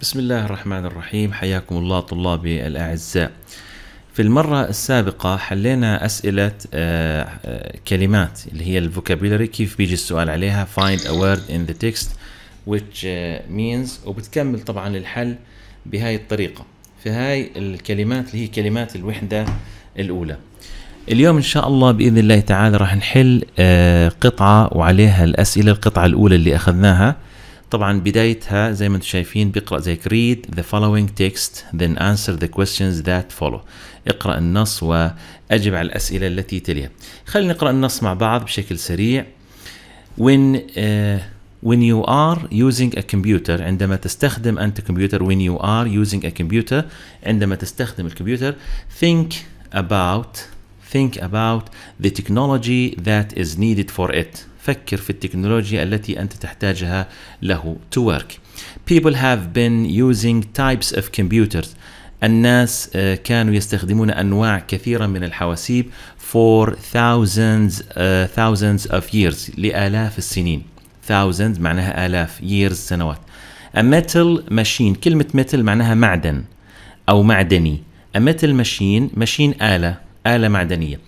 بسم الله الرحمن الرحيم. حياكم الله طلابي الأعزاء. في المرة السابقة حلينا أسئلة كلمات اللي هي الفوكابيلري، كيف بيجي السؤال عليها find a word in the text which means، وبتكمل طبعا الحل بهاي الطريقة في هاي الكلمات اللي هي كلمات الوحدة الأولى. اليوم إن شاء الله بإذن الله تعالى راح نحل قطعة وعليها الأسئلة. القطعة الأولى اللي أخذناها طبعا بدايتها زي ما انتم شايفين بيقرأ زي read the following text then answer the questions that follow. اقرأ النص وأجب على الأسئلة التي تليها. خلينا نقرأ النص مع بعض بشكل سريع. When you are using a computer، عندما تستخدم أنت كمبيوتر. When you are using a computer، عندما تستخدم الكمبيوتر. Think about the technology that is needed for it. فكر في التكنولوجيا التي أنت تحتاجها له to work. People have been using types of computers. الناس كانوا يستخدمون أنواع كثيرة من الحواسيب for thousands of years، لآلاف السنين. Thousands معناها آلاف، years سنوات. A metal machine، كلمة metal معناها معدن أو معدني. A metal machine، machine آلة معدنية.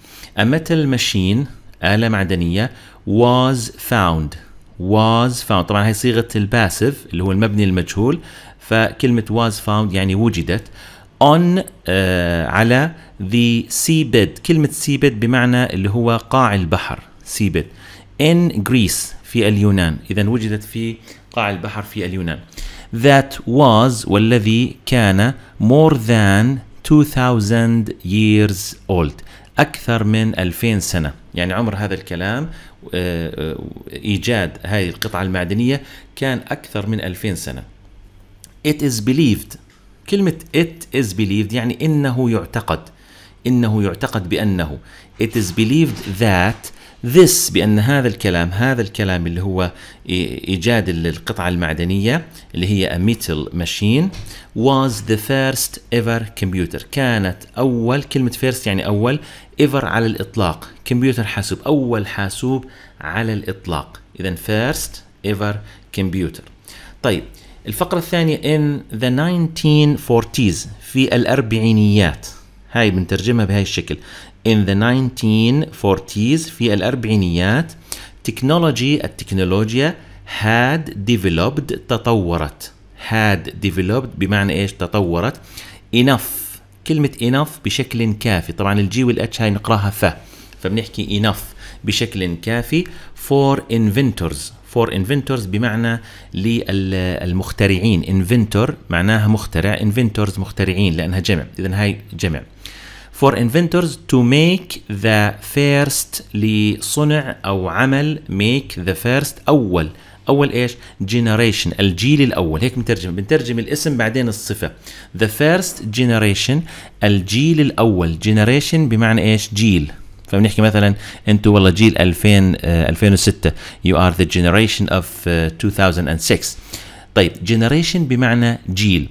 A metal machine، آلة معدنية. was found، طبعا هي صيغة الباسيف اللي هو المبني المجهول، فكلمة was found يعني وجدت. on على the seabed، كلمة seabed بمعنى اللي هو قاع البحر seabed. in Greece، في اليونان، إذا وجدت في قاع البحر في اليونان. that was، والذي كان، more than 2000 years old، أكثر من 2000 سنة، يعني عمر هذا الكلام إيجاد هذه القطعة المعدنية كان أكثر من 2000 سنة. It is believed، كلمة it is believed يعني إنه يعتقد بأنه. It is believed that this، بأن هذا الكلام اللي هو إيجاد القطعة المعدنية اللي هي a metal machine was the first ever computer. كانت أول، كلمة first يعني أول، ever على الإطلاق، كمبيوتر حاسوب، أول حاسوب على الإطلاق، إذا first ever computer. طيب الفقرة الثانية in the 1940s، في الأربعينيات، هاي بنترجمها بهاي الشكل. In the 1940s، في الأربعينيات. Technology، التكنولوجيا. had developed، تطورت. had developed بمعنى إيش؟ تطورت. enough، كلمة enough بشكل كافي، طبعا الجي والاتش هاي نقراها فبنحكي enough بشكل كافي. for inventors بمعنى للمخترعين. inventor معناها مخترع، inventors مخترعين لأنها جمع، إذا هاي جمع. for inventors to make the first، لصنع أو عمل، make the first أول إيش؟ generation، الجيل الأول، هيك بنترجم الاسم بعدين الصفة. the first generation، الجيل الأول. generation بمعنى إيش؟ جيل، فبنحكي مثلا أنتوا والله جيل 2006، you are the generation of 2006. طيب generation بمعنى جيل.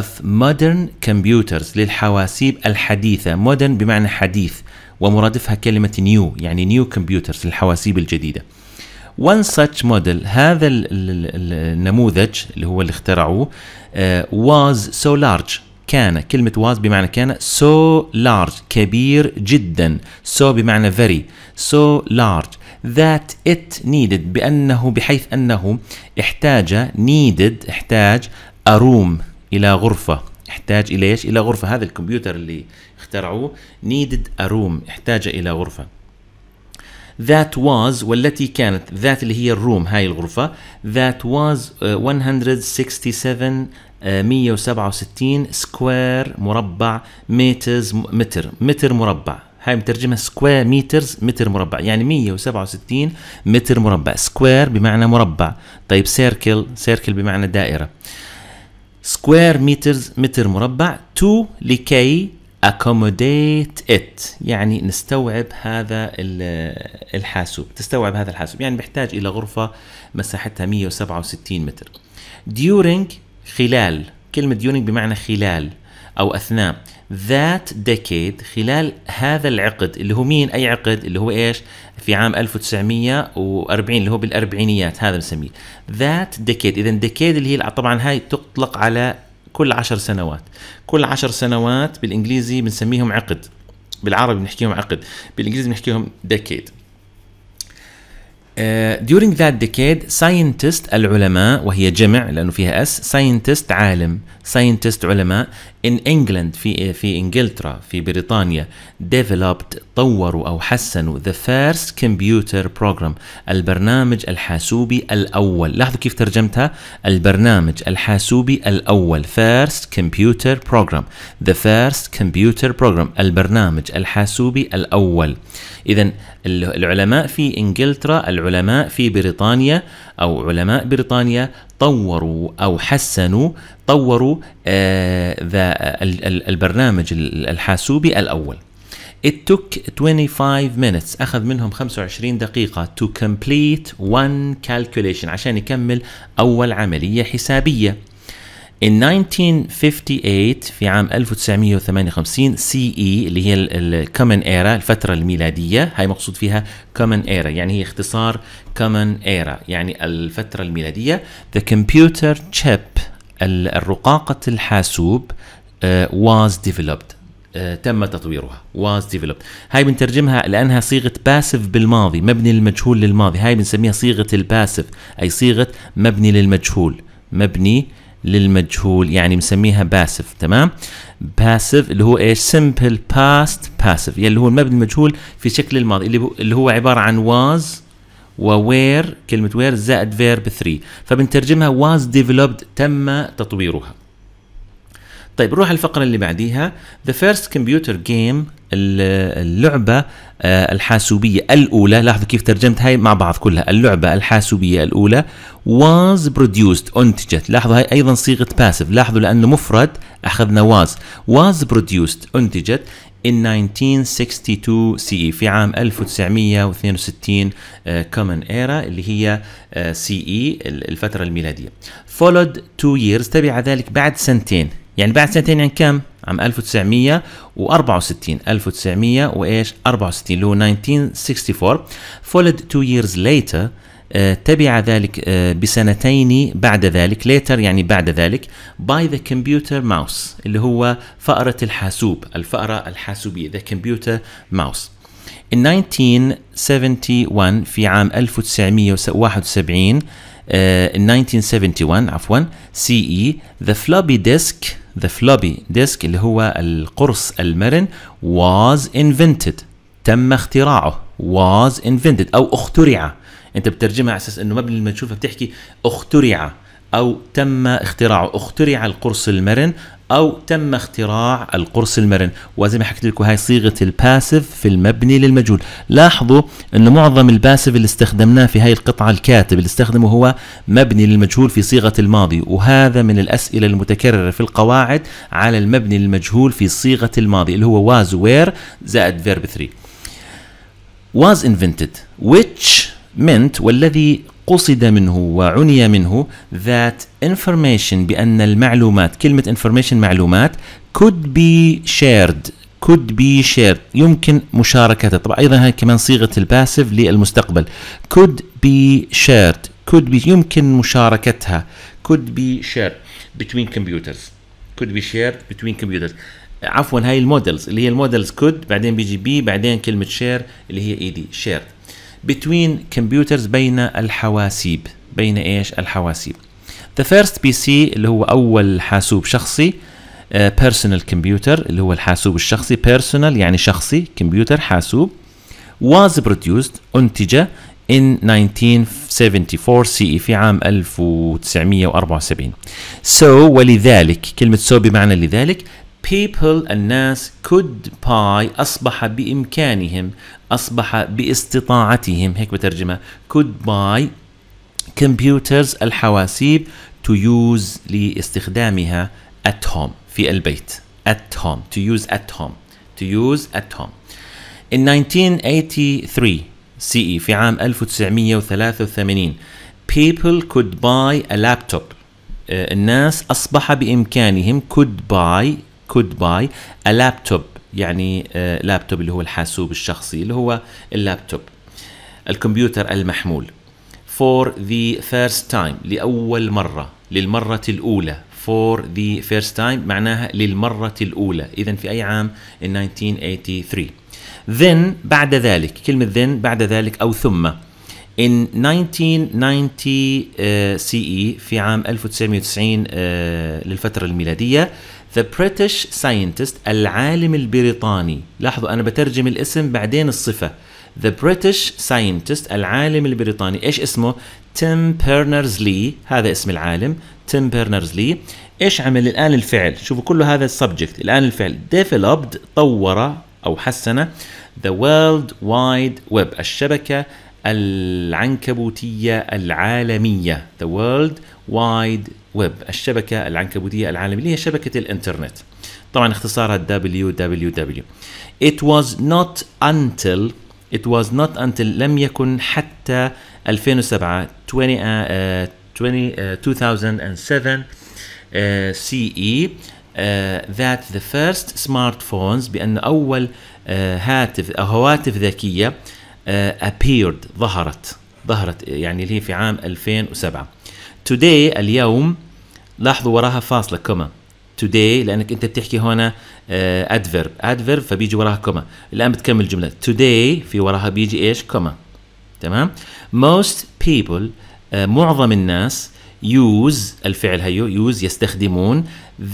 of modern computers، للحواسيب الحديثة. modern بمعنى حديث، ومرادفها كلمة new، يعني new computers، الحواسيب الجديدة. one such model، هذا النموذج اللي هو اللي اخترعوه، was so large، كان، كلمة was بمعنى كان، so large كبير جدا، so بمعنى very، so large that it needed، بأنه، بحيث أنه احتاج، needed احتاج، a room إلى غرفة، احتاج إلى إيش؟ إلى غرفة. هذا الكمبيوتر اللي اخترعوه needed a room، احتاج إلى غرفة. that was، والتي كانت، that اللي هي الروم، هاي الغرفة. that was 167 سكوير مربع، متر مربع، هاي مترجمة سكوير مترز، متر مربع، يعني 167 متر مربع. سكوير بمعنى مربع. طيب سيركل بمعنى دائرة. سكوير مترز، متر مربع. تو، لكي، accommodate it يعني نستوعب هذا الحاسوب، تستوعب هذا الحاسوب، يعني بحتاج إلى غرفة مساحتها 167 متر. during، خلال، كلمة during بمعنى خلال أو أثناء ذات ديكيد، خلال هذا العقد اللي هو مين؟ أي عقد اللي هو إيش؟ في عام 1940 اللي هو بالأربعينيات، هذا بنسميه ذات ديكيد. إذا ديكيد اللي هي طبعا هاي تطلق على كل 10 سنوات، كل 10 سنوات بالإنجليزي بنسميهم عقد، بالعربي بنحكيهم عقد، بالإنجليزي بنحكيهم ديكيد. During that decade scientists العلماء، وهي جمع لأنه فيها اس، scientist عالم، scientist علماء، in England في إنجلترا، في بريطانيا، developed طوروا أو حسنوا the first computer program، البرنامج الحاسوبي الأول. لاحظوا كيف ترجمتها، البرنامج الحاسوبي الأول، first computer program، the first computer program، البرنامج الحاسوبي الأول. إذن العلماء في إنجلترا، العلماء في بريطانيا أو علماء بريطانيا طوروا أو حسنوا، طوروا ذا البرنامج الحاسوبي الأول. It took 25 minutes، أخذ منهم 25 دقيقة to complete one calculation، عشان يكمل أول عملية حسابية. In 1958 في عام 1958 CE اللي هي الكومن ايرا، الفترة الميلادية، هاي مقصود فيها كومن ايرا، يعني هي اختصار كومن ايرا، يعني الفترة الميلادية. The computer chip، الرقاقة الحاسوب، was developed، تم تطويرها، was developed. هاي بنترجمها لأنها صيغة باسف بالماضي، مبني للمجهول للماضي، هاي بنسميها صيغة الباسف، أي صيغة مبني للمجهول، مبني للمجهول، يعني مسميها باسف. تمام، باسف اللي هو ايش؟ سمبل باست باسف، يعني اللي هو المبني المجهول في شكل الماضي، اللي هو عباره عن واز ووير، كلمه وير زائد فيرب 3، فبنترجمها واز ديفلوبد، تم تطويرها. طيب نروح على الفقره اللي بعديها، ذا فيرست كمبيوتر جيم، اللعبه الحاسوبيه الاولى. لاحظوا كيف ترجمت هاي مع بعض كلها، اللعبه الحاسوبيه الاولى was produced، انتجت. لاحظوا هاي ايضا صيغه باسف، لاحظوا لانه مفرد اخذنا was، was produced انتجت in 1962 CE، في عام 1962 common era اللي هي CE الفتره الميلاديه. followed 2 years، تبع ذلك بعد سنتين، يعني بعد سنتين عن كم؟ عام 1964، 1964 اللي هو 1964. followed 2 years later، تبع ذلك بسنتين بعد ذلك، later يعني بعد ذلك، by the computer mouse، اللي هو فأرة الحاسوب، الفأرة الحاسوبية the computer mouse. in 1971 في عام 1971 1971 عفوا CE the floppy disk، the floppy disk اللي هو القرص المرن was invented، تم اختراعه، was invented أو اخترع. أنت بترجمها على أساس إنه مبني للمجهول، فبتحكي اخترع أو تم اختراعه، اخترع القرص المرن أو تم اختراع القرص المرن. وزي ما حكيت لكم هاي صيغة الباسف في المبني للمجهول. لاحظوا أنه معظم الباسف اللي استخدمناه في هاي القطعة، الكاتب اللي استخدمه هو مبني للمجهول في صيغة الماضي، وهذا من الأسئلة المتكررة في القواعد على المبني للمجهول في صيغة الماضي، اللي هو was were زائد verb 3. was invented which meant، والذي قصد منه وعني منه، that information، بأن المعلومات، كلمة information معلومات، could be shared، could be shared يمكن مشاركتها. طبعا أيضا هاي كمان صيغة الباسف للمستقبل، could be shared، could be يمكن مشاركتها، could be shared between computers، could be shared between computers. عفوا هاي المودلز، اللي هي المودلز could بعدين بيجي بي بعدين كلمة share اللي هي اي دي shared between computers، بين الحواسيب، بين ايش؟ الحواسيب. the first PC اللي هو اول حاسوب شخصي، personal computer اللي هو الحاسوب الشخصي، personal يعني شخصي، computer حاسوب، was produced انتج in 1974 CE، في عام 1974. so ولذلك، كلمة so بمعنى لذلك، people الناس، could buy أصبح بإمكانهم، أصبح باستطاعتهم، هيك بترجمة could buy computers الحواسيب to use لاستخدامها at home في البيت، at home to use at home to use at home. in 1983 CE في عام 1983 people could buy a laptop، الناس أصبح بإمكانهم could buy could buy a laptop، يعني لابتوب اللي هو الحاسوب الشخصي اللي هو اللابتوب، الكمبيوتر المحمول. for the first time، لأول مرة، للمرة الأولى. for the first time معناها للمرة الأولى، إذن في أي عام؟ in 1983. then بعد ذلك، كلمة then بعد ذلك أو ثم. in 1990 CE، في عام 1990 للفترة الميلادية، the British scientist، العالم البريطاني، لاحظوا أنا بترجم الاسم بعدين الصفة. the British scientist، العالم البريطاني، إيش اسمه؟ Tim Berners-Lee، هذا اسم العالم Tim Berners-Lee. إيش عمل الآن؟ الفعل، شوفوا كله هذا السبجكت، الآن الفعل developed، طور أو حسن the World Wide Web، الشبكة العنكبوتية العالمية، the World Wide Web، الشبكة العنكبوتية العالمية اللي هي شبكة الإنترنت، طبعا اختصارها www. it was not until لم يكن حتى 2007 2007 CE that the first smartphones، بأن أول هواتف ذكية appeared، ظهرت يعني اللي هي في عام 2007. today، اليوم، لاحظوا وراها فاصلة كوما today، لأنك أنت بتحكي هنا adverb فبيجي وراها كوما. الآن بتكمل جملة today، في وراها بيجي إيش؟ كوما، تمام. most people، معظم الناس، use، الفعل هيو use، يستخدمون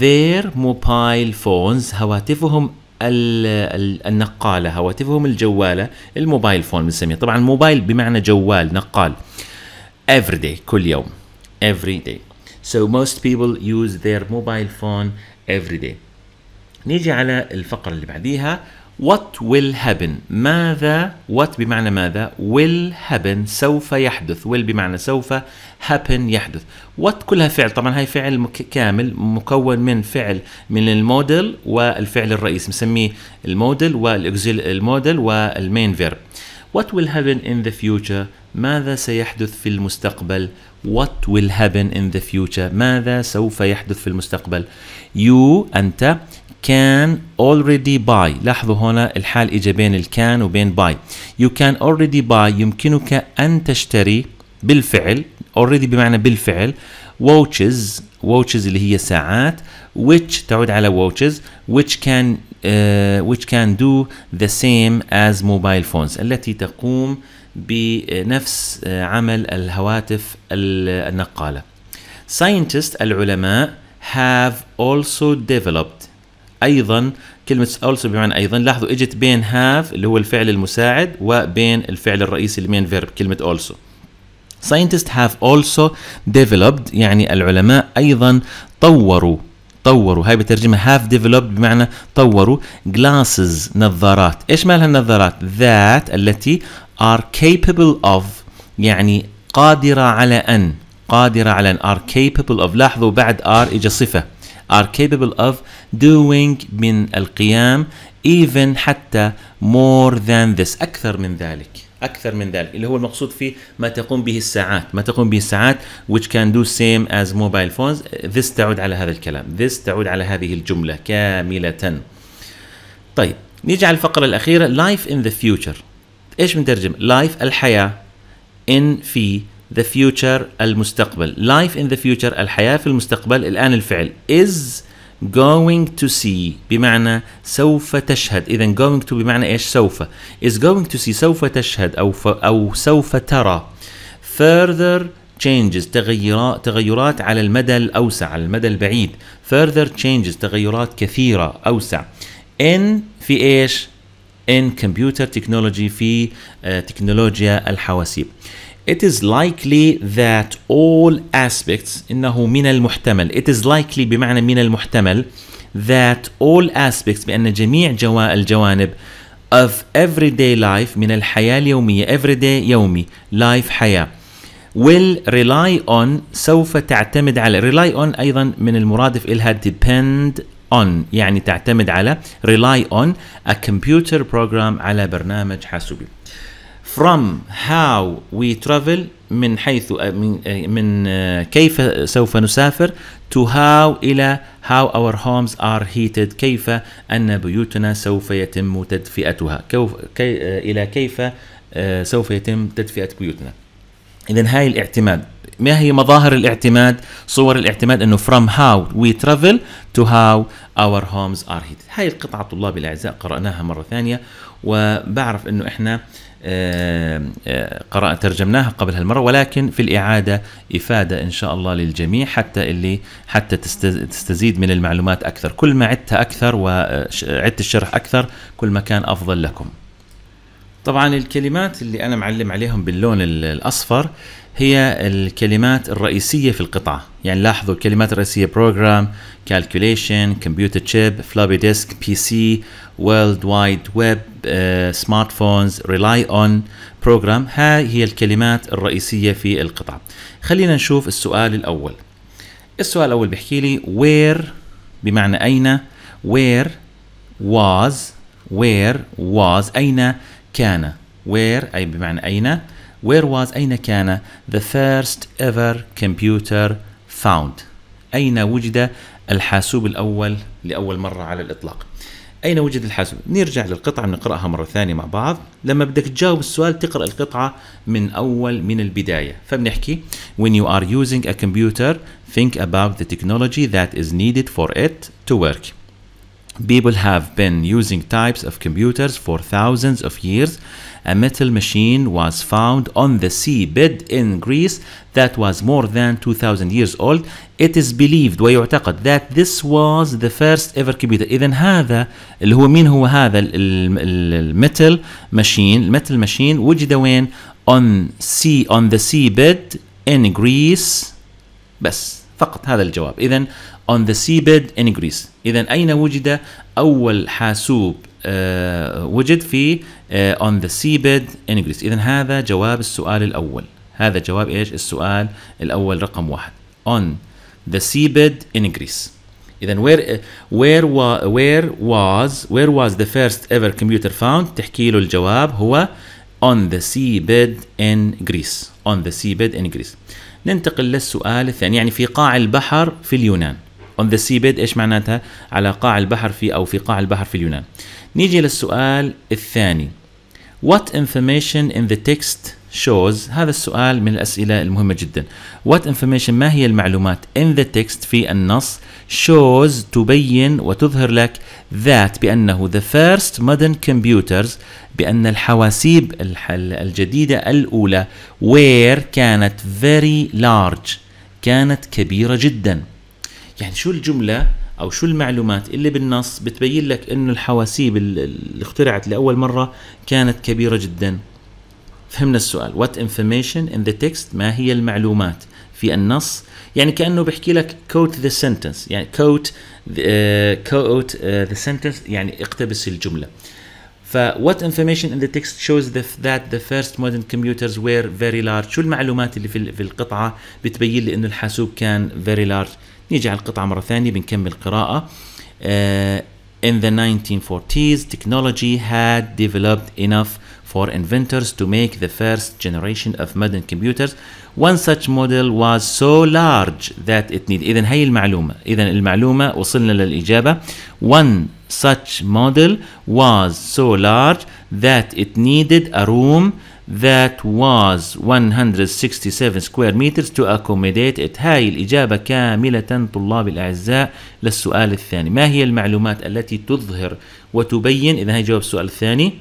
their mobile phones، هواتفهم النقالة، هواتفهم الجوالة، الموبايل فون بنسميه، طبعا موبايل بمعنى جوال نقال. every day، كل يوم، every day. so most people use their mobile phone every day. نيجي على الفقرة اللي بعديها what will happen، ماذا، what بمعنى ماذا، will happen سوف يحدث، will بمعنى سوف، happen يحدث. what كلها فعل، طبعا هاي فعل كامل مكون من فعل من المودل والفعل الرئيسي، مسميه المودل والمودل والمين فيرب. what will happen in the future، ماذا سيحدث في المستقبل. what will happen in the future، ماذا سوف يحدث في المستقبل. you، أنت، can already buy، لاحظوا هنا الحال إجا بين الكان وبين buy. you can already buy، يمكنك أن تشتري بالفعل، already بمعنى بالفعل، watches اللي هي ساعات، which تعود على watches، which can do the same as mobile phones، التي تقوم بنفس عمل الهواتف النقالة. scientists، العلماء، have also developed، أيضا كلمة also بمعنى أيضا، لاحظوا إجت بين have اللي هو الفعل المساعد وبين الفعل الرئيسي المين فيرب كلمة also. scientists have also developed، يعني العلماء أيضا طوروا، هاي بترجمة have developed بمعنى طوروا glasses، نظارات. إيش مالها النظارات؟ that، التي، are capable of، يعني قادرة على أن are capable of، لاحظوا بعد are إجا صفة، are capable of doing، من القيام، even، حتى، more than this، أكثر من ذلك اللي هو المقصود فيه ما تقوم به الساعات which can do same as mobile phones. this تعود على هذا الكلام، this تعود على هذه الجملة كاملة. طيب نيجي على الفقرة الأخيرة life in the future. إيش بنترجم؟ life الحياة، in، في، the future المستقبل. life in the future الحياة في المستقبل. الآن الفعل is going to see بمعنى سوف تشهد، إذن going to بمعنى إيش؟ سوف، is going to see سوف تشهد أو سوف ترى further changes، تغيرات على المدى الأوسع، على المدى البعيد، further changes، تغيرات كثيرة أوسع، in، في إيش؟ in computer technology، في تكنولوجيا الحواسيب. It is likely that all aspects، إنه من المحتمل، it is likely بمعنى من المحتمل، that all aspects بأن جميع الجوانب of everyday life، من الحياة اليومية، everyday يومي، life حياة، will rely on سوف تعتمد على، rely on أيضا من المرادف إلها depend on، يعني تعتمد على rely on a computer program، على برنامج حاسوبي. from how we travel, من حيث من كيف سوف نسافر, to how, إلى how our homes are heated, كيف أن بيوتنا سوف يتم تدفئتها, إلى كيف سوف يتم تدفئة بيوتنا. إذن هاي الاعتماد. ما هي مظاهر الاعتماد, صور الاعتماد؟ انه from how we travel to how our homes are heated. هاي القطعة طلابي الأعزاء قرأناها مرة ثانية, وبعرف انه احنا ترجمناها قبل هالمرة, ولكن في الإعادة إفادة إن شاء الله للجميع, حتى تستزيد من المعلومات أكثر. كل ما عدتها أكثر وعدت الشرح أكثر كل ما كان أفضل لكم. طبعا الكلمات اللي أنا معلم عليهم باللون الأصفر هي الكلمات الرئيسية في القطعة. يعني لاحظوا الكلمات الرئيسية: program, calculation, computer chip, floppy disk, PC, world wide web, smartphones, rely on, program. هاي هي الكلمات الرئيسية في القطعة. خلينا نشوف السؤال الأول. السؤال الأول بيحكي لي where, بمعنى أين, where was أين كان, where أي بمعنى أين, where was أين كان the first ever computer found, أين وجد الحاسوب الأول لأول مرة على الإطلاق. أين وجد الحاسوب؟ نرجع للقطعة نقرأها مرة ثانية مع بعض. لما بدك تجاوب السؤال تقرأ القطعة من البداية. فبنحكي when you are using a computer think about the technology that is needed for it to work. People have been using types of computers for thousands of years. A metal machine was found on the seabed in Greece that was more than 2,000 years old. It is believed, ويعتقد, that this was the first ever computer. إذن هذا اللي هو مين هو هذا الميتل ماشين؟ الميتل ماشين وجد وين؟ on the seabed in Greece. بس فقط هذا الجواب. إذن on the seabed in Greece. إذن أين وجد أول حاسوب؟ وجد في on the seabed in Greece. إذن هذا جواب السؤال الأول. هذا جواب إيش؟ السؤال الأول رقم 1. on the seabed in Greece. إذن where was the first ever computer found؟ تحكي له الجواب هو on the seabed in Greece. on the seabed in Greece. ننتقل للسؤال الثاني. يعني في قاع البحر في اليونان. on the seabed ايش معناتها؟ على قاع البحر في قاع البحر في اليونان. نيجي للسؤال الثاني. what information in the text shows. هذا السؤال من الأسئلة المهمة جدا. what information, ما هي المعلومات, in the text, في النص, shows, تبين وتظهر لك, that, بأنه the first modern computers, بأن الحواسيب الجديدة الأولى, where, كانت very large, كانت كبيرة جدا. يعني شو الجملة أو شو المعلومات اللي بالنص بتبين لك إنه الحواسيب اللي اخترعت لأول مرة كانت كبيرة جدا؟ فهمنا السؤال. what information in the text, ما هي المعلومات في النص. يعني كأنه بحكي لك quote the sentence. يعني quote the sentence, يعني اقتبس الجملة. ف what information in the text shows that the first modern computers were very large. شو المعلومات اللي في القطعة بتبين لي إنه الحاسوب كان very large؟ نيجي على القطعة مرة ثانية بنكمل قراءة. In the 1940s, technology had developed enough for inventors to make the first generation of modern computers. One such model was so large that it needed. إذن هي المعلومة. إذن المعلومة وصلنا للإجابة. One such model was so large that it needed a room that was 167 square meters to accommodate it. هاي الإجابة كاملة طلاب الأعزاء للسؤال الثاني. ما هي المعلومات التي تظهر وتبين؟ إذا هي جواب السؤال الثاني.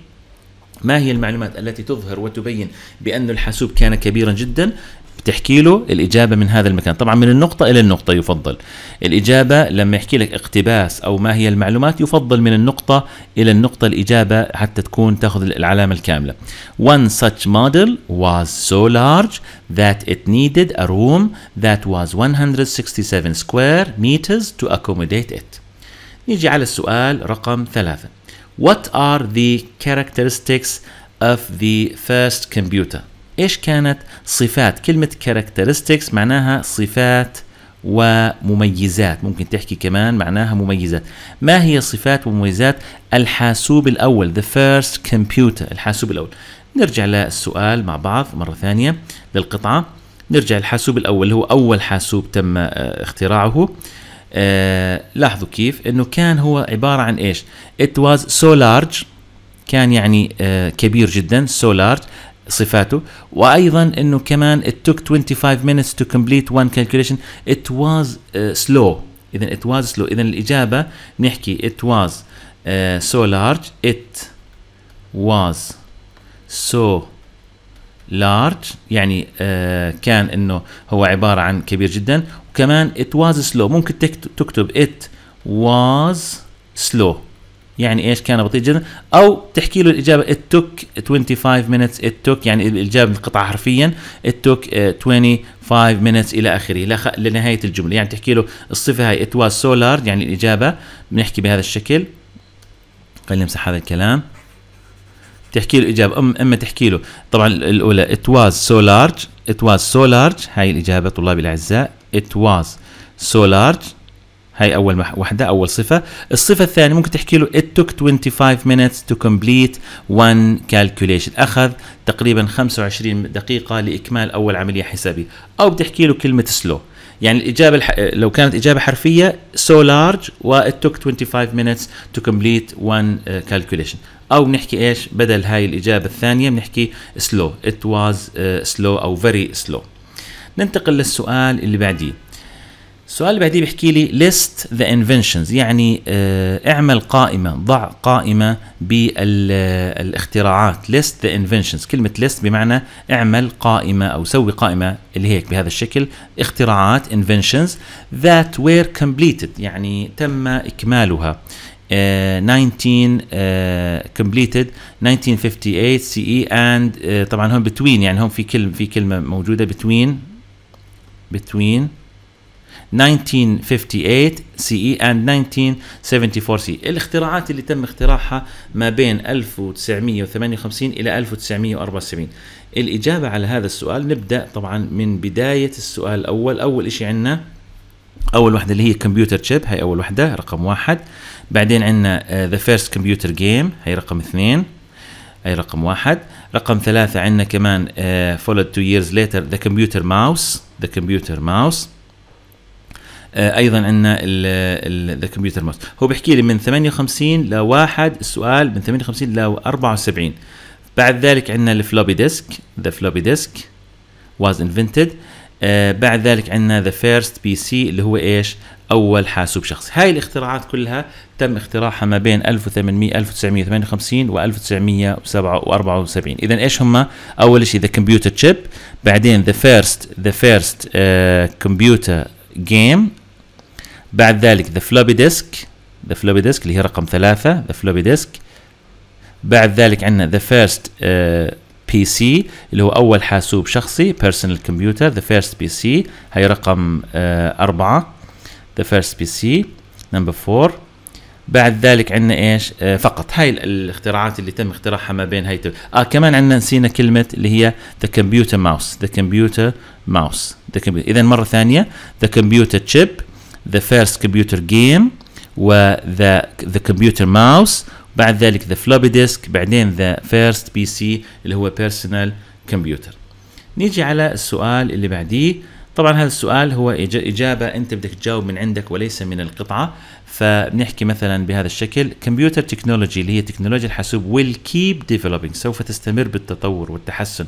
ما هي المعلومات التي تظهر وتبين بأن الحاسوب كان كبيرا جدا؟ بتحكي له الإجابة من هذا المكان. طبعا من النقطة إلى النقطة يفضل. الإجابة لما يحكي لك اقتباس أو ما هي المعلومات يفضل من النقطة إلى النقطة الإجابة حتى تأخذ العلامة الكاملة. One such model was so large that it needed a room that was 167 square meters to accommodate it. نيجي على السؤال رقم 3. What are the characteristics of the first computer؟ إيش كانت صفات؟ كلمة characteristics معناها صفات ومميزات، ممكن تحكي كمان معناها مميزات. ما هي صفات ومميزات الحاسوب الأول، the first computer، الحاسوب الأول. نرجع للسؤال مع بعض مرة ثانية للقطعة. نرجع للحاسوب الأول، هو أول حاسوب تم اختراعه. لاحظوا كيف إنه كان هو عبارة عن إيش؟ it was so large، كان يعني كبير جدا، so large صفاته. وأيضا إنه كمان it took 25 minutes to complete one calculation، it was slow. إذن it was slow، إذن الإجابة نحكي it was so large، it was so large، يعني كان إنه هو عبارة عن كبير جدا. وكمان it was slow، ممكن تكتب it was slow، يعني ايش؟ كان بطيء جدا. او تحكي له الاجابه it took 25 minutes، it took يعني الاجابه القطعه حرفيا it took 25 minutes الى اخره لنهايه الجمله. يعني تحكي له الصفه هاي it was so large، يعني الاجابه بنحكي بهذا الشكل. خلينا نمسح هذا الكلام. تحكي له الاجابه، اما تحكي له طبعا الاولى it was so large، it was so large، هاي الاجابه طلابي الاعزاء it was so large، هاي أول وحدة، أول صفة. الصفة الثانية ممكن تحكي له it took 25 minutes to complete one calculation، أخذ تقريبا 25 دقيقة لإكمال أول عملية حسابية. أو بتحكي له كلمة slow، يعني الإجابة لو كانت إجابة حرفية so large و it took 25 minutes to complete one calculation. أو بنحكي إيش بدل هاي الإجابة الثانية؟ بنحكي slow، it was slow أو very slow. ننتقل للسؤال اللي بعديه. السؤال اللي بعديه بيحكي لي list the inventions، يعني اعمل قائمة، ضع قائمة بالاختراعات. list the inventions، كلمة list بمعنى اعمل قائمة أو سوي قائمة اللي هيك بهذا الشكل، اختراعات inventions that were completed، يعني تم إكمالها. 19 completed 1958 CE and طبعا هون between، يعني هون في كلمة موجودة between 1958 CE and 1974 CE، الاختراعات اللي تم اختراعها ما بين 1958 إلى 1974. الإجابة على هذا السؤال نبدأ طبعا من بداية السؤال الأول. أول شيء عندنا أول واحدة اللي هي كمبيوتر تشيب، هي أول واحدة رقم واحد. بعدين عندنا the first computer game، هي رقم اثنين، هي رقم واحد. رقم ثلاثة عندنا كمان followed 2 years later the computer mouse، the computer mouse. ايضا عندنا ذا كمبيوتر ماوس. هو بيحكي لي من 58 لواحد، السؤال من 58 ل 74. بعد ذلك عندنا الفلوبي ديسك، ذا فلوبي ديسك واز انفنتد. بعد ذلك عندنا ذا فيرست بي سي اللي هو ايش؟ اول حاسوب شخصي. هاي الاختراعات كلها تم اختراعها ما بين 1958 و 1974. اذا ايش هم؟ اول شيء ذا كمبيوتر تشيب، بعدين ذا فيرست كمبيوتر جيم، بعد ذلك ذا فلوبي ديسك اللي هي رقم ثلاثة، ذا فلوبي ديسك. بعد ذلك عندنا ذا فيرست بي سي اللي هو أول حاسوب شخصي، بيرسونال كمبيوتر، ذا فيرست بي سي، هي رقم أربعة، ذا فيرست بي سي نمبر فور. بعد ذلك عندنا ايش؟ فقط هاي الاختراعات اللي تم اختراعها ما بين هاي. كمان عندنا نسينا كلمة اللي هي ذا كمبيوتر ماوس، ذا كمبيوتر ماوس. اذا مرة ثانية ذا كمبيوتر تشيب، ذا فيرست كمبيوتر جيم، وذا كمبيوتر ماوس، بعد ذلك ذا فلوبي ديسك، بعدين ذا فيرست بي سي اللي هو بيرسونال كمبيوتر. نيجي على السؤال اللي بعديه. طبعا هذا السؤال هو إجابة أنت بدك تجاوب من عندك وليس من القطعة، فبنحكي مثلا بهذا الشكل كمبيوتر تكنولوجي اللي هي تكنولوجيا الحاسوب will keep developing، سوف تستمر بالتطور والتحسن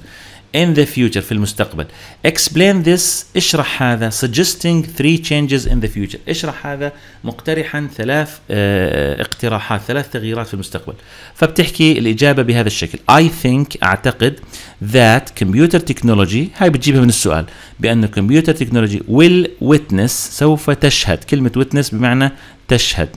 in the future، في المستقبل. explain this، اشرح هذا، suggesting 3 changes in the future، اشرح هذا مقترحا 3 اقتراحات، 3 تغييرات في المستقبل. فبتحكي الإجابة بهذا الشكل I think، أعتقد that computer technology، هاي بتجيبها من السؤال، بأن computer technology will witness، سوف تشهد، كلمة witness بمعنى تشهد،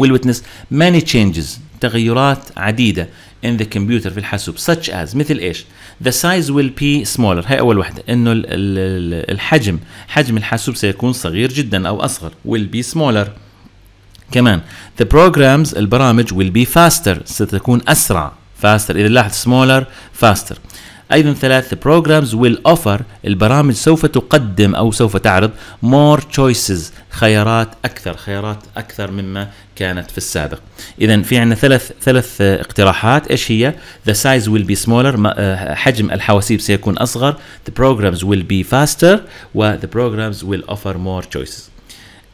will witness many changes، تغيرات عديدة in the computer، في الحاسوب، such as مثل ايش؟ the size will be smaller، هي أول واحدة، إنه حجم الحاسوب سيكون صغير جدا أو أصغر، will be smaller. كمان the programs، البرامج will be faster، ستكون أسرع، faster. إذا لاحظ smaller faster. أيضا ثلاث programs will offer، البرامج سوف تقدم أو سوف تعرض more choices، خيارات أكثر مما كانت في السابق. إذا في عندنا ثلاث اقتراحات، إيش هي؟ the size will be smaller، حجم الحواسيب سيكون أصغر، the programs will be faster، و the programs will offer more choices.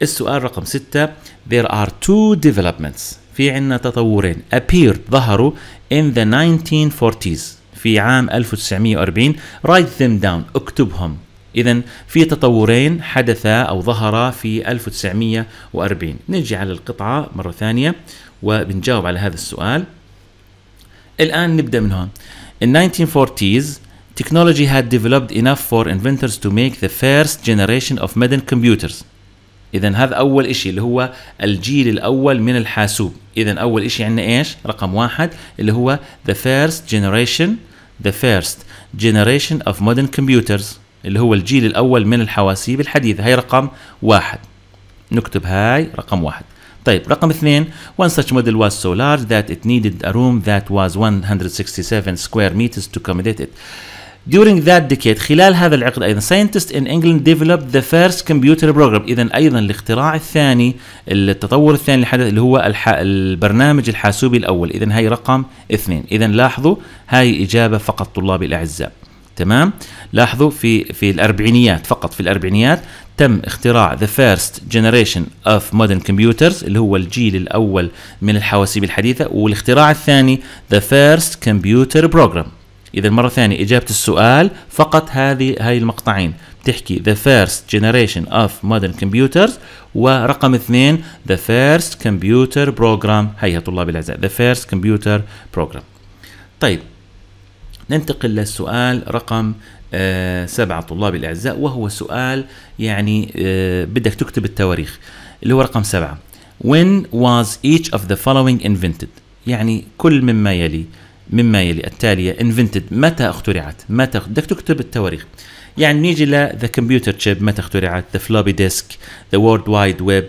السؤال رقم 6، there are two developments، في عندنا تطورين appeared ظهروا in the 1940s، في عام 1940. write them down، اكتبهم. إذا في تطورين حدثا أو ظهرا في 1940. نجي على القطعة مرة ثانية وبنجاوب على هذا السؤال. الآن نبدأ من هون. In 1940s technology had developed enough for inventors to make the first generation of modern computers. إذا هذا أول إشي اللي هو الجيل الأول من الحاسوب. إذا أول إشي عندنا إيش؟ رقم 1 اللي هو the first generation of modern computers، اللي هو الجيل الأول من الحواسيب الحديثة. هاي رقم 1، نكتب هاي رقم 1. طيب رقم 2، one such model was so large that it needed a room that was 167 square meters to accommodate it. During that decade، خلال هذا العقد أيضا scientists in England developed the first computer program. إذا أيضا الاختراع الثاني، التطور الثاني اللي حدث اللي هو البرنامج الحاسوبي الأول. إذا هاي رقم 2. إذا لاحظوا هاي إجابة فقط طلابي الأعزاء، تمام؟ لاحظوا في الأربعينيات، فقط في الأربعينيات تم اختراع the first generation of modern computers، اللي هو الجيل الأول من الحواسيب الحديثة، والاختراع الثاني the first computer program. إذا مرة ثانية إجابة السؤال فقط هاي المقطعين، بتحكي the first generation of modern computers، ورقم 2 the first computer program. هيها طلاب الأعزاء the first computer program. طيب ننتقل للسؤال رقم 7 طلاب الأعزاء، وهو سؤال يعني بدك تكتب التواريخ، اللي هو رقم 7 when was each of the following invented، يعني كل مما يلي التالية invented، متى اخترعت. متى بدك تكتب التواريخ، يعني نيجي ل the computer chip متى اخترعت، the floppy disk، the world wide web،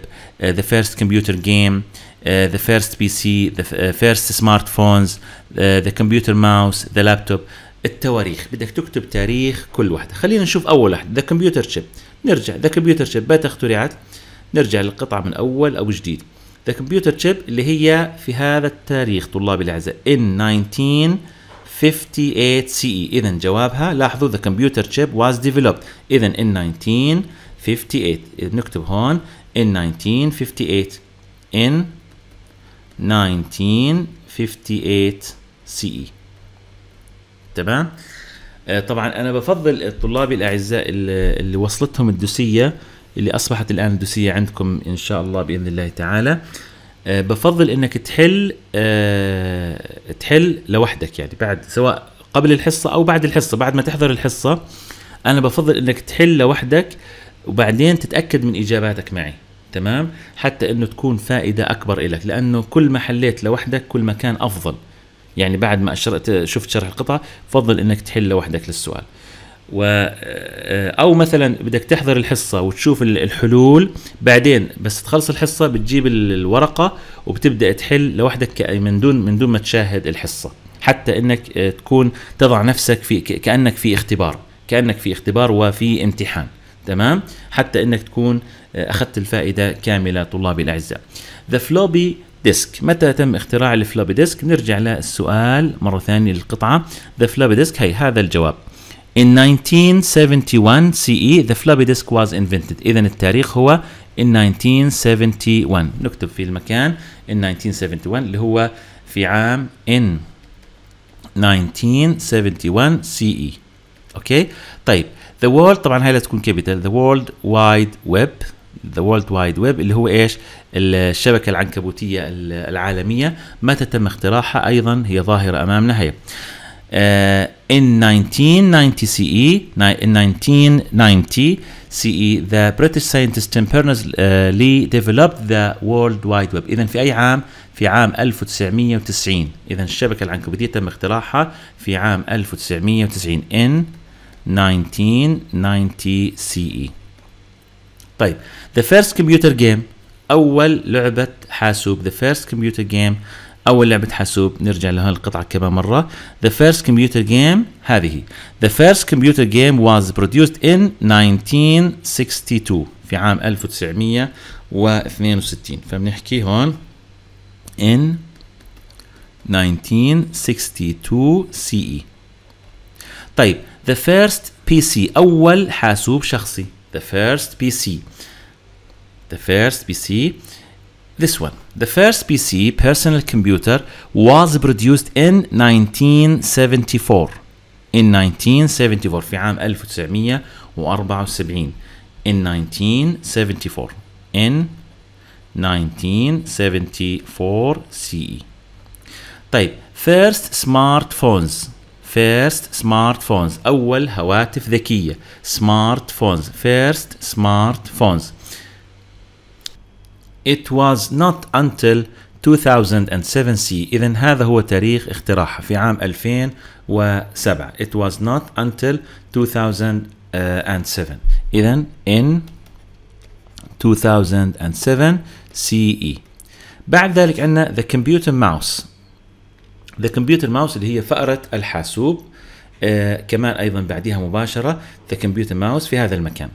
the first computer game، the first PC، the first smartphones، the computer mouse، the laptop. التواريخ بدك تكتب تاريخ كل واحدة. خلينا نشوف أول واحد the computer chip. نرجع the computer chip متى اخترعت، نرجع للقطعة من أول أو جديد. the computer chip اللي هي في هذا التاريخ طلابي الأعزاء in 1958 CE. إذا جوابها لاحظوا the computer chip was developed. إذا in 1958، إذا نكتب هون in 1958 in 1958 CE، تمام؟ طبعا أنا بفضل الطلاب الأعزاء اللي وصلتهم الدوسية، اللي أصبحت الآن الدوسية عندكم إن شاء الله بإذن الله تعالى، بفضل إنك تحل لوحدك، يعني بعد، سواء قبل الحصة أو بعد الحصة، بعد ما تحضر الحصة أنا بفضل إنك تحل لوحدك وبعدين تتأكد من إجاباتك معي، تمام؟ حتى إنه تكون فائدة أكبر إلك، لأنه كل ما حليت لوحدك كل ما كان أفضل. يعني بعد ما شفت شرح القطعة بفضل إنك تحل لوحدك للسؤال. أو مثلا بدك تحضر الحصة وتشوف الحلول، بعدين بس تخلص الحصة بتجيب الورقة وبتبدأ تحل لوحدك من دون ما تشاهد الحصة، حتى إنك تكون تضع نفسك في كأنك في اختبار وفي امتحان، تمام؟ حتى إنك تكون أخذت الفائدة كاملة طلابي الأعزاء. The floppy disk، متى تم اختراع الفلوبي ديسك؟ نرجع للسؤال مرة ثانية للقطعة the floppy disk. هي هذا الجواب in 1971 CE the floppy disk was invented. إذا التاريخ هو in 1971، نكتب في المكان in 1971 اللي هو في عام in 1971 CE. أوكي طيب the world، طبعا هاي لا تكون كابيتال، the world wide web، the world wide web اللي هو ايش؟ الشبكة العنكبوتية العالمية، متى تم اختراعها؟ أيضا هي ظاهرة أمامنا هي in 1990 CE. In 1990 CE the British scientist Tim Berners-Lee developed the World Wide Web. إذا في أي عام؟ في عام 1990. إذا الشبكة العنكبوتية تم اختراعها في عام 1990 in 1990 CE. طيب the first computer game، أول لعبة حاسوب the first computer game أول لعبة حاسوب نرجع لها القطعة كمان مرة. The first computer game هذه. The first computer game was produced in 1962 في عام 1962. فبنحكي هون in 1962 CE. طيب the first PC أول حاسوب شخصي. The first PC. The first PC. This one. The first PC, personal computer, was produced in 1974. In 1974. في عام 1974. In 1974. In 1974 CE. طيب. First smartphones. First smartphones. أول هواتف ذكية. Smartphones. First smartphones. It was not until 2007 CE. إذن هذا هو تاريخ اختراعها في عام 2007. It was not until 2007. إذن in 2007 CE. بعد ذلك عندنا the computer mouse. The computer mouse اللي هي فأرة الحاسوب. كمان أيضا بعدها مباشرة the computer mouse في هذا المكان.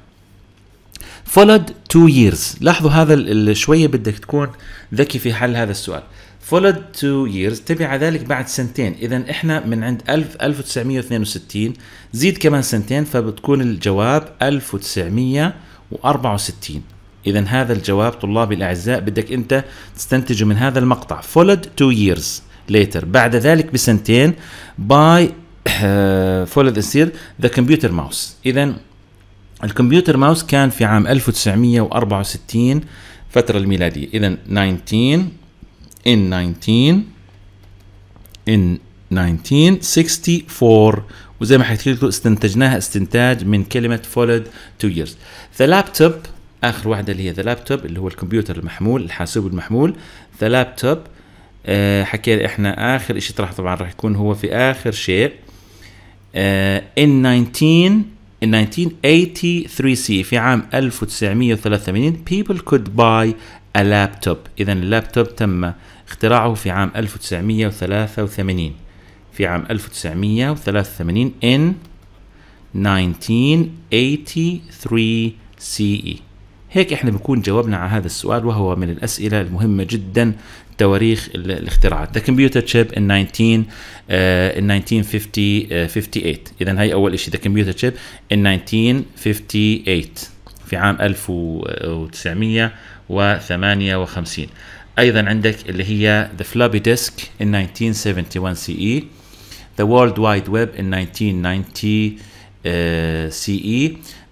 Followed 2 years. لاحظوا هذا شوية بدك تكون ذكي في حل هذا السؤال. Followed 2 years. تبع ذلك بعد سنتين. إذا إحنا من عند 1962 زيد كمان سنتين فبتكون الجواب 1964. إذا هذا الجواب طلابي الأعزاء بدك أنت تستنتج من هذا المقطع. Followed 2 years later. بعد ذلك بسنتين by followed the computer mouse. إذا الكمبيوتر ماوس كان في عام 1964 فترة الميلادية. إذا 1964. وزي ما حكيت لكم استنتجناها استنتاج من كلمة followed 2 years. The laptop آخر واحدة اللي هي the laptop اللي هو الكمبيوتر المحمول الحاسوب المحمول. The laptop حكينا احنا آخر إشي طرح طبعا راح يكون هو في آخر شيء. In 1983 CE في عام 1983 people could buy a laptop. إذا اللابتوب تم اختراعه في عام 1983. في عام 1983 in 1983 CE. هيك احنا بنكون جاوبنا على هذا السؤال وهو من الأسئلة المهمة جدا. تواريخ الاختراعات. The computer chip in 1958. إذا هي أول شيء the computer chip in 1958 في عام 1958. أيضا عندك اللي هي the floppy disk in 1971 CE. The World Wide Web in 1990 CE.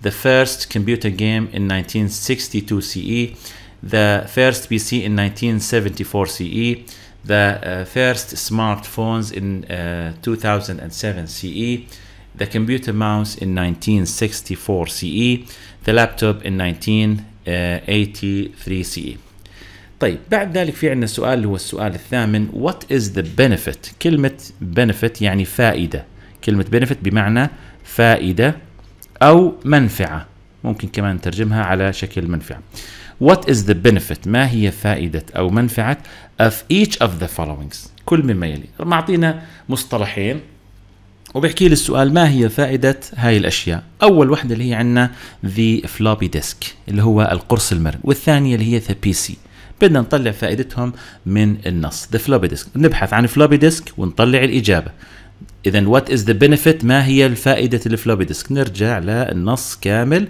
The first computer game in 1962 CE. The first PC in 1974 CE. The first smartphones in 2007 CE. The computer mouse in 1964 CE. The laptop in 1983 CE. طيب بعد ذلك في عندنا سؤال اللي هو السؤال الثامن. What is the benefit؟ كلمة benefit يعني فائدة. كلمة benefit بمعنى فائدة أو منفعة. ممكن كمان نترجمها على شكل منفعة. What is the benefit؟ ما هي فائدة أو منفعة of each of the followings؟ كل مما يلي. معطينا مصطلحين وبيحكي لي السؤال ما هي فائدة هاي الأشياء. أول واحدة اللي هي عندنا the floppy disk اللي هو القرص المرن، والثانية اللي هي the PC. بدنا نطلع فائدتهم من النص. the floppy disk نبحث عن floppy disk ونطلع الإجابة. إذا what is the benefit؟ ما هي الفائدة الفلوبي ديسك؟ نرجع للنص كامل من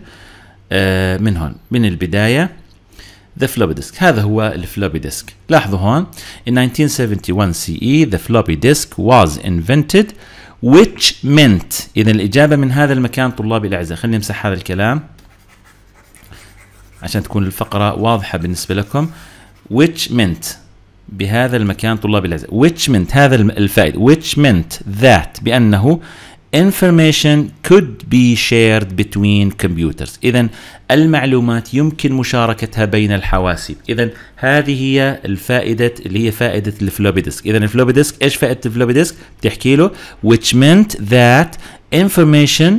هون من البداية. The floppy disk. هذا هو الفلوبي ديسك. لاحظوا هون in 1971 CE the floppy disk was invented which meant. إذا الإجابة من هذا المكان طلابي الأعزاء. خلينا نمسح هذا الكلام عشان تكون الفقرة واضحة بالنسبة لكم. which meant بهذا المكان طلابي الأعزاء. which meant هذا الفائدة. which meant that بأنه information could be shared between computers. إذا المعلومات يمكن مشاركتها بين الحواسيب. إذا هذه هي الفائدة اللي هي فائدة الفلوبي ديسك. إذا الفلوبي ديسك إيش فائدة الفلوبي ديسك؟ بتحكي له which meant that information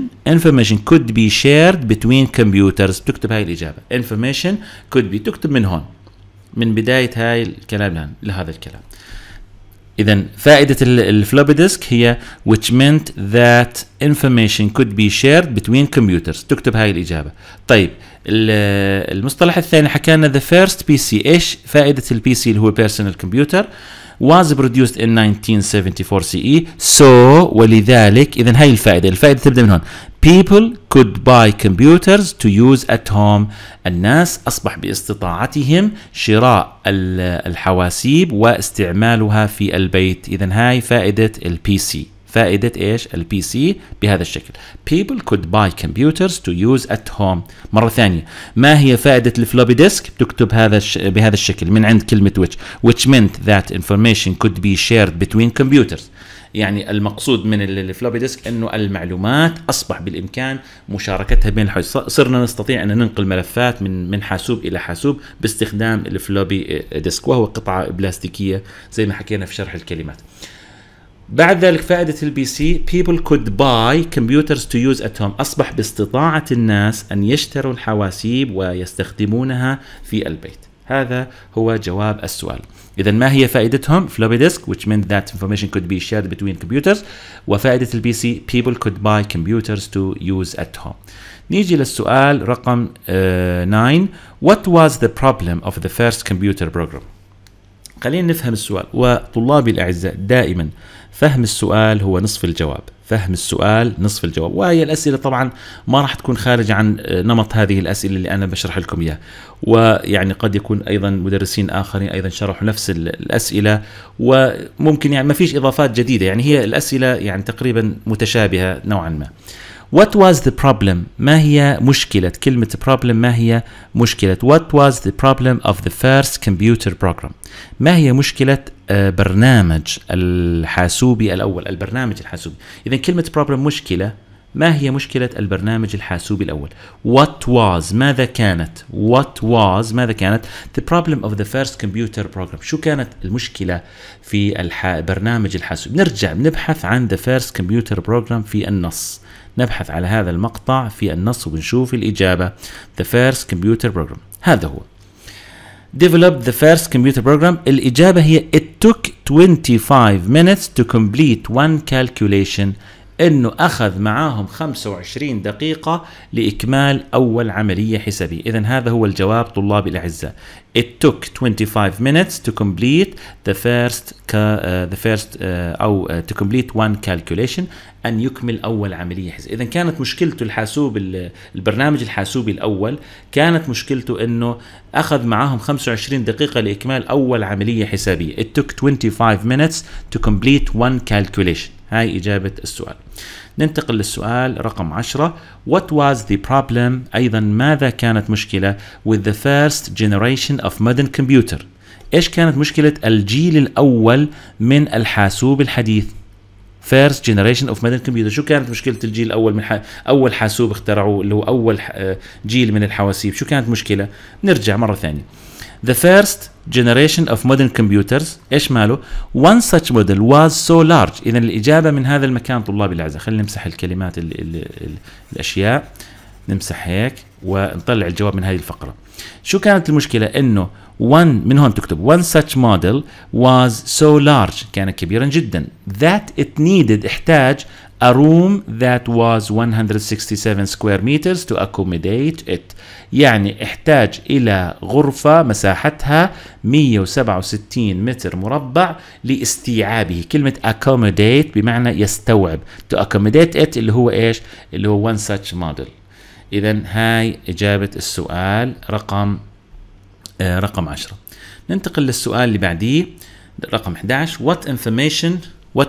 could be shared between computers. تكتب هاي الإجابة information could be. تكتب من هون من بداية هاي الكلام لهذا الكلام. إذن فائدة الفلوبي ديسك هي which meant that information could be shared between computers. تكتب هاي الإجابة. طيب المصطلح الثاني حكالنا the first PC. إيش فائدة البي سي اللي هو personal computer؟ was produced in 1974 CE. so ولذلك إذن هاي الفائدة. الفائدة تبدأ من هون. people could buy computers to use at home. الناس أصبح باستطاعتهم شراء الحواسيب واستعمالها في البيت. إذن هاي فائدة البي سي. فائدة إيش؟ البي سي بهذا الشكل. people could buy computers to use at home. مرة ثانية، ما هي فائدة الفلوبي ديسك؟ بتكتب هذا بهذا الشكل من عند كلمة which meant that information could be shared between computers. يعني المقصود من الفلوبي ديسك انه المعلومات اصبح بالامكان مشاركتها بين الحواسيب. صرنا نستطيع ان ننقل ملفات من حاسوب الى حاسوب باستخدام الفلوبي ديسك، وهو قطعة بلاستيكية زي ما حكينا في شرح الكلمات. بعد ذلك فائدة البي سي people could buy computers to use at home. أصبح باستطاعة الناس أن يشتروا الحواسيب ويستخدمونها في البيت. هذا هو جواب السؤال. إذا ما هي فائدتهم؟ floppy disk which meant that information could be shared between computers، وفائدة البي سي people could buy computers to use at home. نيجي للسؤال رقم 9. What was the problem of the first computer program؟ خلينا نفهم السؤال، وطلابي الأعزاء دائما فهم السؤال هو نصف الجواب. فهم السؤال نصف الجواب، وهي الأسئلة طبعا ما راح تكون خارج عن نمط هذه الأسئلة اللي أنا بشرح لكم إياها، ويعني قد يكون أيضا مدرسين آخرين أيضا شرحوا نفس الأسئلة، وممكن يعني ما فيش إضافات جديدة، يعني هي الأسئلة يعني تقريبا متشابهة نوعا ما. What was the problem؟ ما هي مشكلة؟ كلمة problem ما هي مشكلة؟ What was the problem of the first computer program؟ ما هي مشكلة برنامج الحاسوبي الأول؟ البرنامج الحاسوبي. إذا كلمة problem مشكلة، ما هي مشكلة البرنامج الحاسوبي الأول؟ What was ماذا كانت؟ What was ماذا كانت؟ The problem of the first computer program. شو كانت المشكلة في برنامج الحاسوبي؟ نرجع بنبحث عن the first computer program في النص. نبحث على هذا المقطع في النص وبنشوف الإجابة. The first computer program. هذا هو. Developed the first computer program. الإجابة هي It took 25 minutes to complete one calculation. إنه أخذ معاهم 25 دقيقة لإكمال أول عملية حسابية. إذن هذا هو الجواب طلابي الأعزاء. It took 25 minutes to complete to complete one calculation. أن يكمل أول عملية حسابية. إذن كانت مشكلته البرنامج الحاسوبي الأول، كانت مشكلته إنه أخذ معاهم 25 دقيقة لإكمال أول عملية حسابية. It took 25 minutes to complete one calculation. هاي إجابة السؤال. ننتقل للسؤال رقم 10. What was the problem؟ أيضا ماذا كانت مشكلة with the first generation of modern computer؟ إيش كانت مشكلة الجيل الأول من الحاسوب الحديث؟ First generation of modern computer. شو كانت مشكلة الجيل الأول من أول حاسوب اخترعوه اللي هو أول جيل من الحواسيب؟ شو كانت مشكلة؟ نرجع مرة ثانية. The first generation of modern computers. إيش ماله؟ One such model was so large. إذن الإجابة من هذا المكان طلابي الأعزاء. خلينا نمسح الكلمات الأشياء. نمسح هيك ونطلع الجواب من هذه الفقرة. شو كانت المشكلة؟ إنه من هون تكتب one such model was so large. كان كبيرا جدا. That it needed. احتاج a room that was 167 square meters to accommodate it. يعني احتاج إلى غرفة مساحتها 167 متر مربع لاستيعابه. كلمة accommodate بمعنى يستوعب. to accommodate it اللي هو إيش؟ اللي هو one such model. إذن هاي إجابة السؤال رقم 10. ننتقل للسؤال اللي بعديه رقم 11. What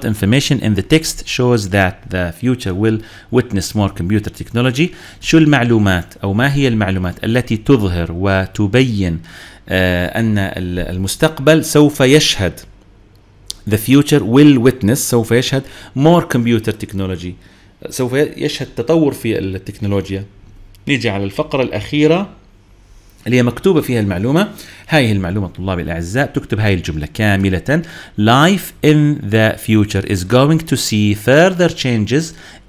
information in the text shows that the future will witness more computer technology؟ شو المعلومات أو ما هي المعلومات التي تظهر وتبين أن المستقبل سوف يشهد the future will witness سوف يشهد more computer technology سوف يشهد تطور في التكنولوجيا. نيجي على الفقرة الأخيرة اللي هي مكتوبة فيها المعلومة. هاي المعلومة طلابي الأعزاء تكتب هاي الجملة كاملة. Life in the future is going to see further changes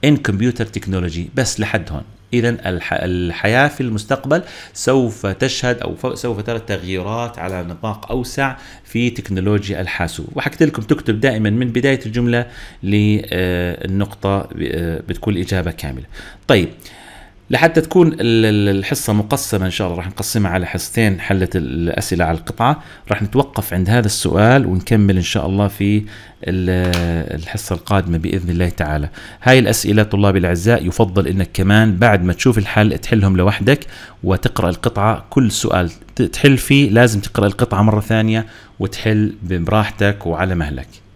in computer technology. بس لحد هون إذا الحياة في المستقبل سوف تشهد أو سوف ترى تغييرات على نطاق أوسع في تكنولوجيا الحاسوب. وحكيت لكم تكتب دائما من بداية الجملة للنقطة بتكون الإجابة كاملة. طيب لحتى تكون الحصة مقسمة إن شاء الله، راح نقسمها على حصتين، حلة الأسئلة على القطعة. راح نتوقف عند هذا السؤال ونكمل إن شاء الله في الحصة القادمة بإذن الله تعالى. هاي الأسئلة طلابي الأعزاء يفضل إنك كمان بعد ما تشوف الحل تحلهم لوحدك وتقرأ القطعة. كل سؤال تحل فيه لازم تقرأ القطعة مرة ثانية وتحل براحتك وعلى مهلك.